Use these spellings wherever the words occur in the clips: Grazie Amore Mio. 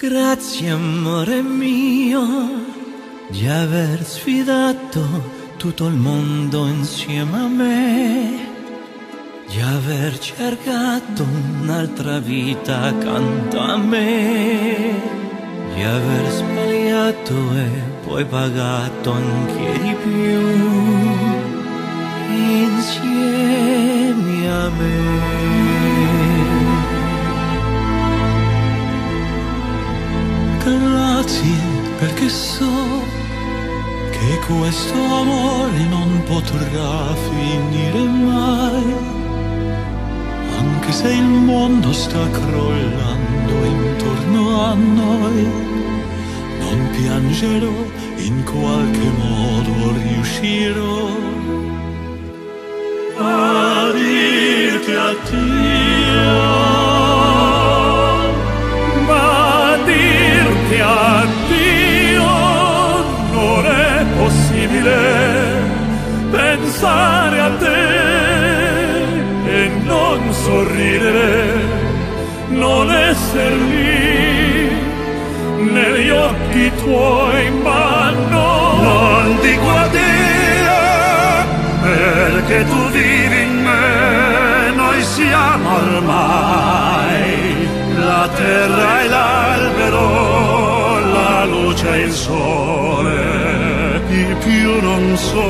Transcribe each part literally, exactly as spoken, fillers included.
Grazie amore mio di aver sfidato tutto il mondo insieme a me, di aver cercato un'altra vita accanto a me, di aver sbagliato e poi pagato anche di più insieme a me. Grazie, perché so che questo amore non potrà finire mai, anche se il mondo sta crollando intorno a noi. Non piangerò, in qualche modo riuscirò a dirti addio. Addio, non è possibile pensare a te e non sorridere, non esser lì negli occhi tuoi, ma no, non ti guardare perché tu vivi in me, noi siamo ormai la terra e l'albero, c'è il sole, di più non so,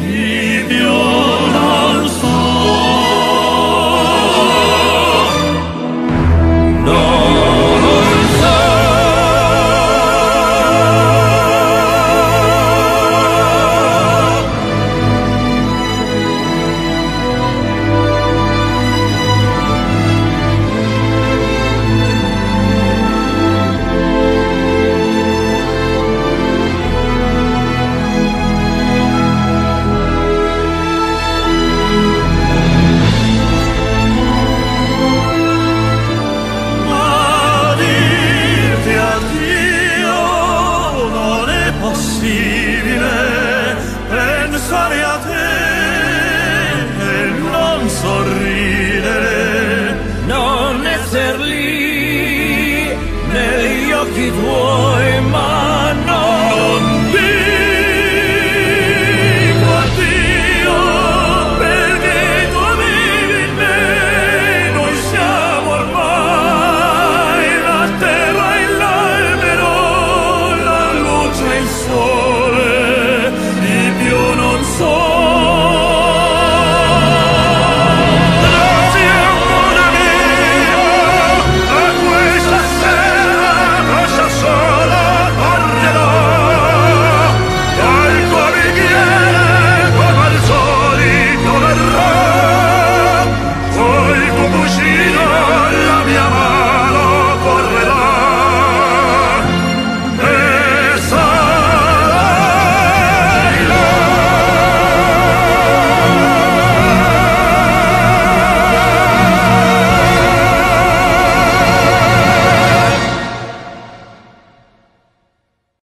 di più non so, non so. Sorridere, non esser lì negli occhi tuoi.